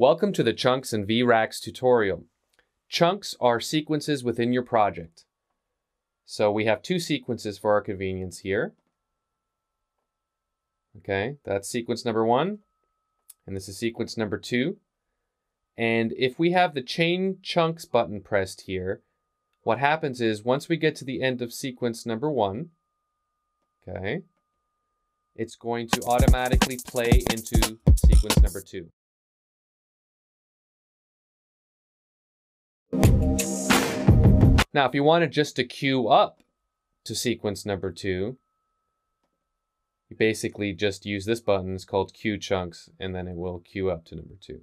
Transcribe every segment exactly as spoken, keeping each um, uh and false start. Welcome to the Chunks and V-Racks tutorial. Chunks are sequences within your project. So we have two sequences for our convenience here. Okay, that's sequence number one, and this is sequence number two. And if we have the chain chunks button pressed here, what happens is once we get to the end of sequence number one, okay, it's going to automatically play into sequence number two. Now, if you wanted just to queue up to sequence number two, you basically just use this button. It's called Queue Chunks, and then it will queue up to number two.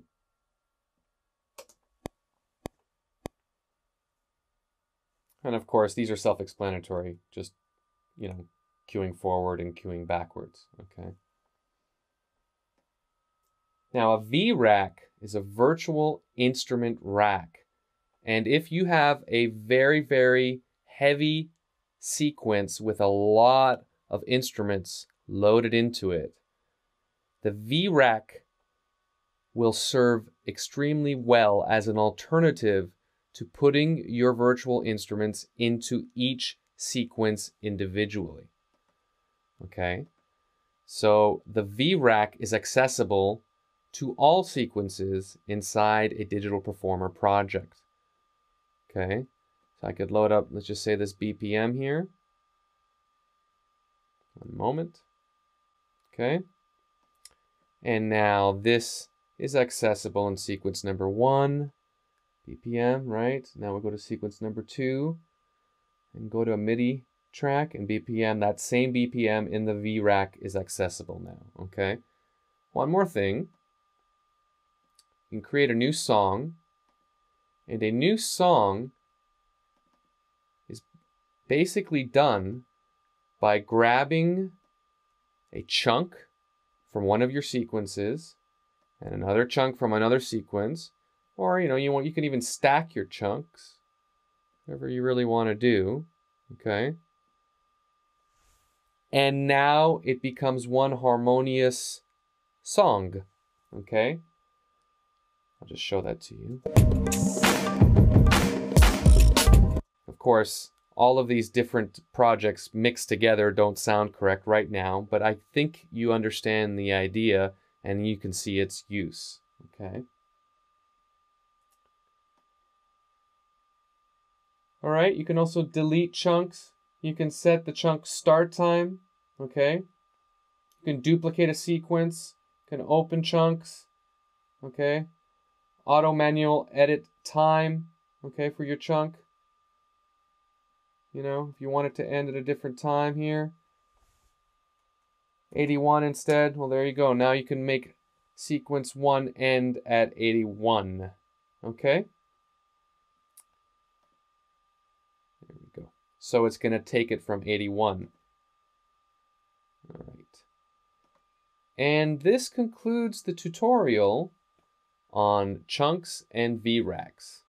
And of course, these are self-explanatory, just, you know, queuing forward and queuing backwards, okay? Now, a V-Rack is a virtual instrument rack. And if you have a very, very heavy sequence with a lot of instruments loaded into it, the V-Rack will serve extremely well as an alternative to putting your virtual instruments into each sequence individually. Okay? So the V-Rack is accessible to all sequences inside a Digital Performer project. Okay, so I could load up, let's just say this B P M here. One moment. Okay. And now this is accessible in sequence number one, B P M, right? Now we'll go to sequence number two and go to a MIDI track and B P M. That same B P M in the V-Rack is accessible now, okay? One more thing. You can create a new song. And a new song is basically done by grabbing a chunk from one of your sequences and another chunk from another sequence, or you know, you want you can even stack your chunks, whatever you really want to do, okay? And now it becomes one harmonious song, okay? I'll just show that to you. Of course, all of these different projects mixed together don't sound correct right now, but I think you understand the idea and you can see its use, okay? All right, you can also delete chunks. You can set the chunk start time, okay? You can duplicate a sequence, you can open chunks, okay? Auto manual edit time, okay, for your chunk. You know, if you want it to end at a different time here, eighty-one instead, well, there you go. Now you can make sequence one end at eighty-one, okay? There we go. So it's gonna take it from eighty-one. All right. And this concludes the tutorial on chunks and V-Racks.